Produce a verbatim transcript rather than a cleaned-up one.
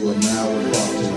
You are now involved.